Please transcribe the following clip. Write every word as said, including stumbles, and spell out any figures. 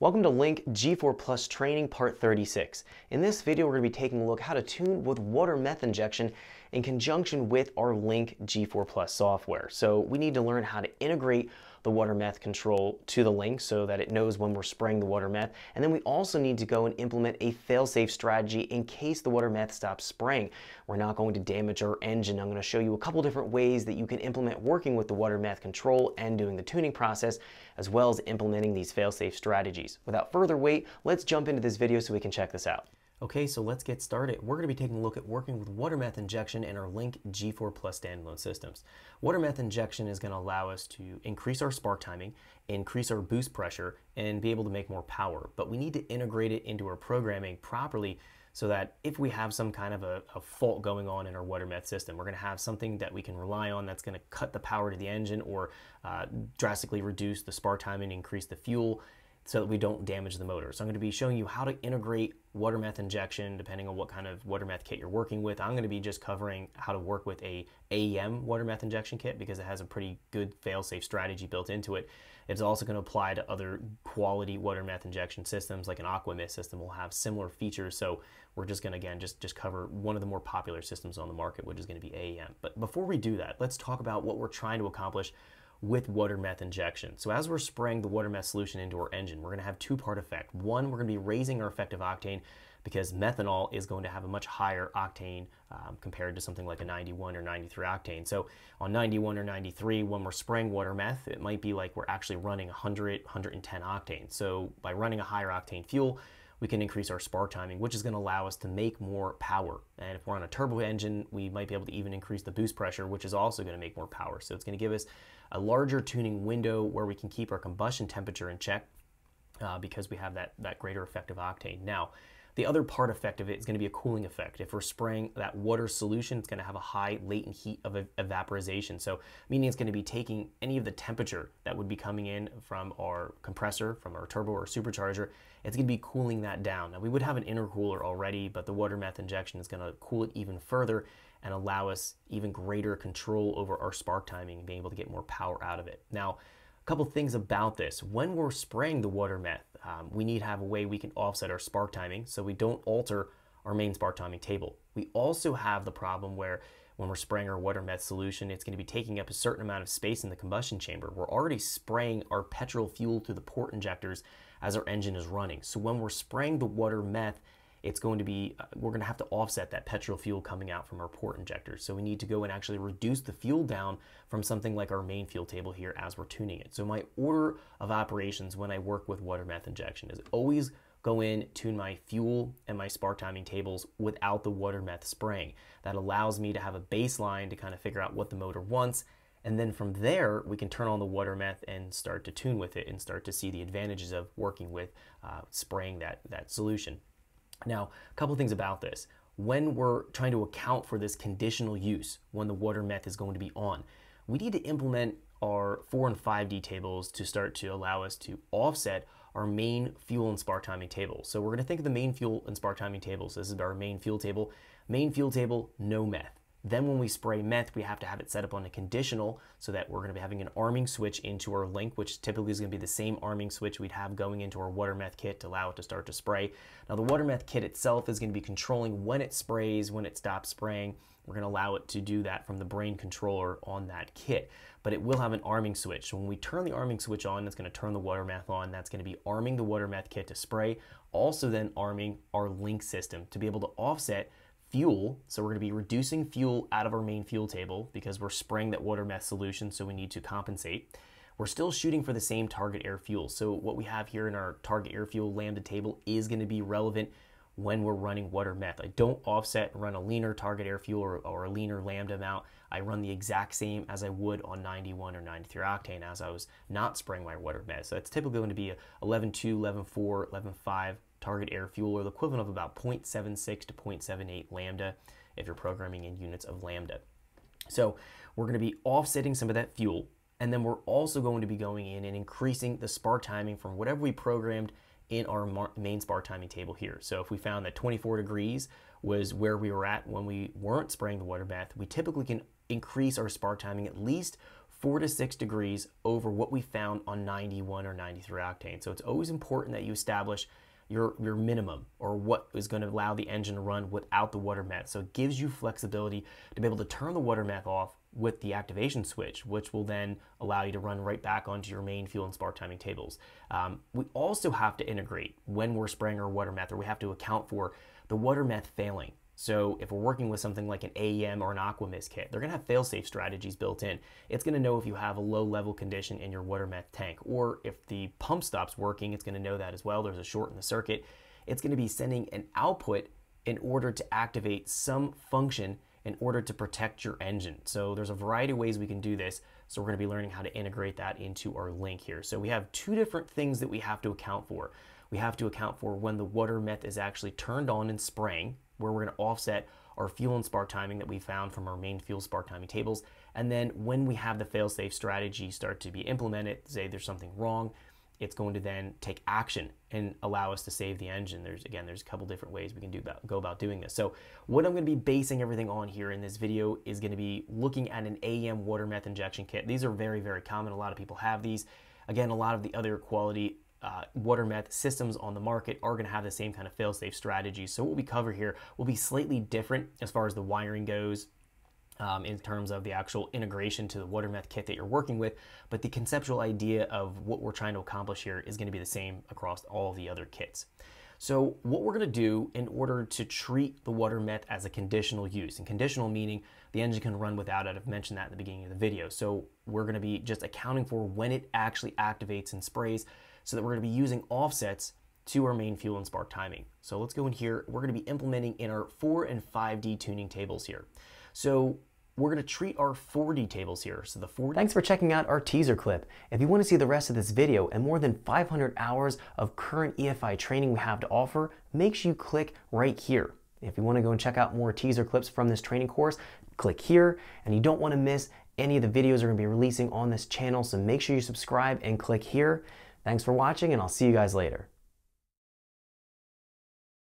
Welcome to Link G four Plus Training Part thirty-six. In this video, we're going to be taking a look how to tune with water meth injection in conjunction with our Link G four Plus software. So we need to learn how to integrate the water meth control to the Link so that it knows when we're spraying the water meth. And then we also need to go and implement a fail-safe strategy in case the water meth stops spraying. We're not going to damage our engine. I'm going to show you a couple different ways that you can implement working with the water meth control and doing the tuning process, as well as implementing these fail-safe strategies. Without further wait, let's jump into this video so we can check this out. Okay, so let's get started. We're going to be taking a look at working with water meth injection and our Link G four Plus standalone systems. Water meth injection is going to allow us to increase our spark timing, increase our boost pressure, and be able to make more power. But we need to integrate it into our programming properly so that if we have some kind of a, a fault going on in our water meth system, we're going to have something that we can rely on that's going to cut the power to the engine or uh, drastically reduce the spark timing and increase the fuel, so that we don't damage the motor. So I'm going to be showing you how to integrate water meth injection depending on what kind of water meth kit you're working with. I'm going to be just covering how to work with a A E M water meth injection kit because it has a pretty good fail-safe strategy built into it. It's also going to apply to other quality water meth injection systems, like an Aquamist system will have similar features. So we're just going to, again, just, just cover one of the more popular systems on the market, which is going to be A E M. But before we do that, let's talk about what we're trying to accomplish with water meth injection. So as we're spraying the water meth solution into our engine, we're going to have two-part effect. One, we're going to be raising our effective octane because methanol is going to have a much higher octane um, compared to something like a ninety-one or ninety-three octane. So on ninety-one or ninety-three, when we're spraying water meth, it might be like we're actually running one hundred, one ten octane. So by running a higher octane fuel, we can increase our spark timing, which is going to allow us to make more power. And if we're on a turbo engine, we might be able to even increase the boost pressure, which is also going to make more power. So it's going to give us a larger tuning window where we can keep our combustion temperature in check uh, because we have that, that greater effective octane. Now, the other part effect of it is going to be a cooling effect. If we're spraying that water solution, it's going to have a high latent heat of ev evaporization. So meaning it's going to be taking any of the temperature that would be coming in from our compressor, from our turbo or supercharger, it's going to be cooling that down. Now, we would have an intercooler already, but the water meth injection is going to cool it even further and allow us even greater control over our spark timing and being able to get more power out of it. Now, a couple things about this. When we're spraying the water meth, um, we need to have a way we can offset our spark timing so we don't alter our main spark timing table. We also have the problem where when we're spraying our water meth solution, it's going to be taking up a certain amount of space in the combustion chamber. We're already spraying our petrol fuel to the port injectors as our engine is running. So when we're spraying the water meth, it's going to be, uh, we're going to have to offset that petrol fuel coming out from our port injectors. So we need to go and actually reduce the fuel down from something like our main fuel table here as we're tuning it. So my order of operations when I work with water meth injection is always go in, tune my fuel and my spark timing tables without the water meth spraying. That allows me to have a baseline to kind of figure out what the motor wants. And then from there, we can turn on the water meth and start to tune with it and start to see the advantages of working with uh, spraying that, that solution. Now, a couple things about this. When we're trying to account for this conditional use, when the water meth is going to be on, we need to implement our four and five D tables to start to allow us to offset our main fuel and spark timing table. So we're going to think of the main fuel and spark timing tables. This is our main fuel table. Main fuel table, no meth. Then when we spray meth, we have to have it set up on a conditional so that we're going to be having an arming switch into our Link, which typically is going to be the same arming switch we'd have going into our water meth kit to allow it to start to spray. Now the water meth kit itself is going to be controlling when it sprays, when it stops spraying. We're going to allow it to do that from the brain controller on that kit, but it will have an arming switch. So when we turn the arming switch on, it's going to turn the water meth on. That's going to be arming the water meth kit to spray, also then arming our Link system to be able to offset fuel. So we're going to be reducing fuel out of our main fuel table because we're spraying that water meth solution, so we need to compensate. We're still shooting for the same target air fuel. So what we have here in our target air fuel lambda table is going to be relevant when we're running water meth. I don't offset and run a leaner target air fuel or, or a leaner lambda amount. I run the exact same as I would on ninety-one or ninety-three octane as I was not spraying my water meth. So it's typically going to be eleven point two, eleven point four, eleven point five target air fuel, or the equivalent of about zero point seven six to zero point seven eight lambda if you're programming in units of lambda. So we're going to be offsetting some of that fuel, and then we're also going to be going in and increasing the spark timing from whatever we programmed in our main spark timing table here. So if we found that twenty-four degrees was where we were at when we weren't spraying the water bath, we typically can increase our spark timing at least four to six degrees over what we found on ninety-one or ninety-three octane. So it's always important that you establish your, your minimum, or what is going to allow the engine to run without the water meth. So it gives you flexibility to be able to turn the water meth off with the activation switch, which will then allow you to run right back onto your main fuel and spark timing tables. Um, we also have to integrate when we're spraying our water meth, or we have to account for the water meth failing. So if we're working with something like an A E M or an Aquamist kit, they're going to have fail-safe strategies built in. It's going to know if you have a low-level condition in your water meth tank, or if the pump stops working, it's going to know that as well. There's a short in the circuit. It's going to be sending an output in order to activate some function in order to protect your engine. So there's a variety of ways we can do this. So we're going to be learning how to integrate that into our Link here. So we have two different things that we have to account for. We have to account for when the water meth is actually turned on and spraying, where we're going to offset our fuel and spark timing that we found from our main fuel spark timing tables. And then when we have the fail-safe strategy start to be implemented, say there's something wrong, it's going to then take action and allow us to save the engine. There's, again, there's a couple different ways we can do about, go about doing this. So what I'm going to be basing everything on here in this video is going to be looking at an A E M water meth injection kit. These are very, very common. A lot of people have these. Again, a lot of the other quality Uh, water meth systems on the market are going to have the same kind of fail-safe strategies. So what we cover here will be slightly different as far as the wiring goes, um, in terms of the actual integration to the water meth kit that you're working with, but the conceptual idea of what we're trying to accomplish here is going to be the same across all the other kits. So what we're going to do in order to treat the water meth as a conditional use, and conditional meaning the engine can run without it. I've mentioned that at the beginning of the video. So we're going to be just accounting for when it actually activates and sprays, so that we're going to be using offsets to our main fuel and spark timing. So let's go in here. We're going to be implementing in our four and five D tuning tables here. So we're going to treat our four D tables here. So the four D. Thanks for checking out our teaser clip. If you want to see the rest of this video and more than five hundred hours of current E F I training we have to offer, make sure you click right here. If you want to go and check out more teaser clips from this training course, click here. And you don't want to miss any of the videos we're going to be releasing on this channel, so make sure you subscribe and click here. Thanks for watching, and I'll see you guys later.